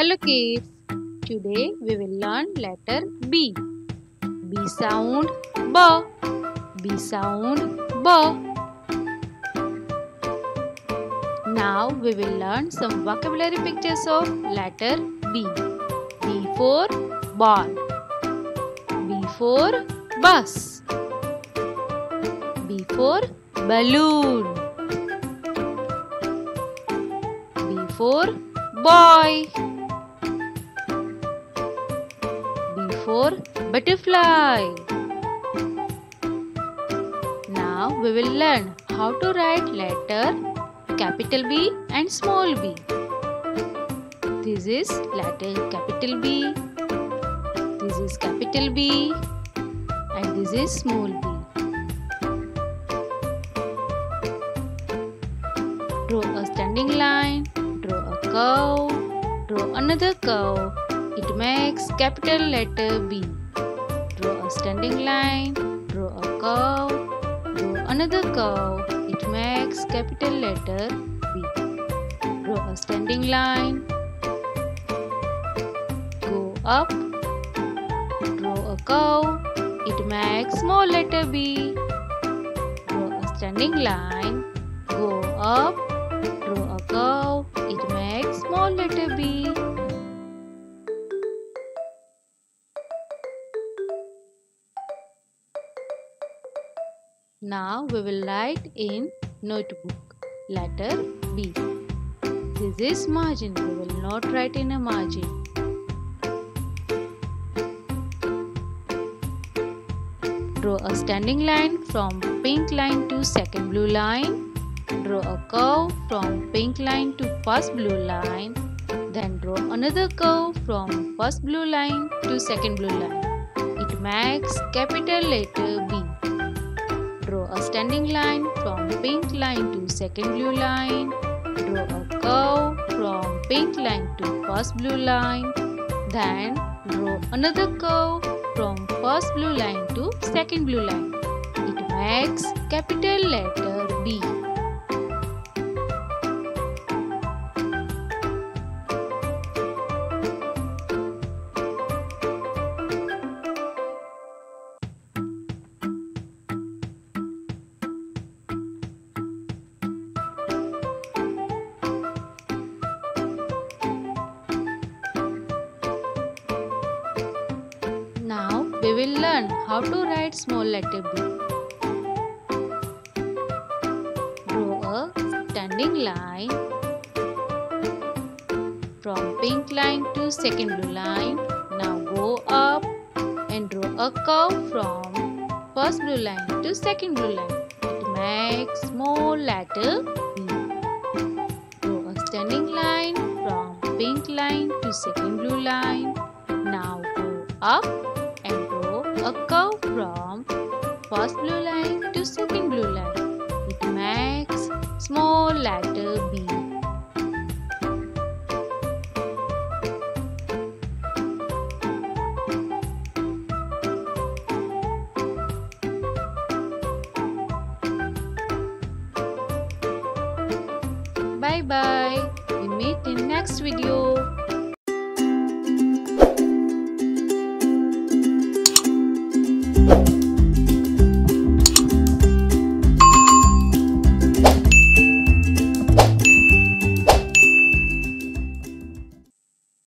Hello kids, today we will learn letter B. B sound B. B sound B. Now we will learn some vocabulary pictures of letter B. B for ball. B for bus. B for balloon. B for boy. For butterfly. Now we will learn how to write letter capital B and small b. This is letter capital B, this is capital B, and this is small b. Draw a standing line, draw a curve, draw another curve. It makes capital letter B. Draw a standing line, draw a curve, draw another curve. It makes capital letter B. Draw a standing line, go up, draw a curve. It makes small letter B. Draw a standing line, go up, draw a curve. It makes small letter B. Now we will write in notebook letter B. This is margin. We will not write in a margin. Draw a standing line from pink line to second blue line. Draw a curve from pink line to first blue line. Then draw another curve from first blue line to second blue line. It makes capital letter B. Draw a standing line from pink line to second blue line. Draw a curve from pink line to first blue line. Then draw another curve from first blue line to second blue line. It makes capital letter B. We will learn how to write small letter B. Draw a standing line from pink line to second blue line. Now go up and draw a curve from first blue line to second blue line. It makes small letter B. Draw a standing line from pink line to second blue line. Now go up. A curve from first blue line to second blue line. It makes small letter B. Bye bye. We meet in next video.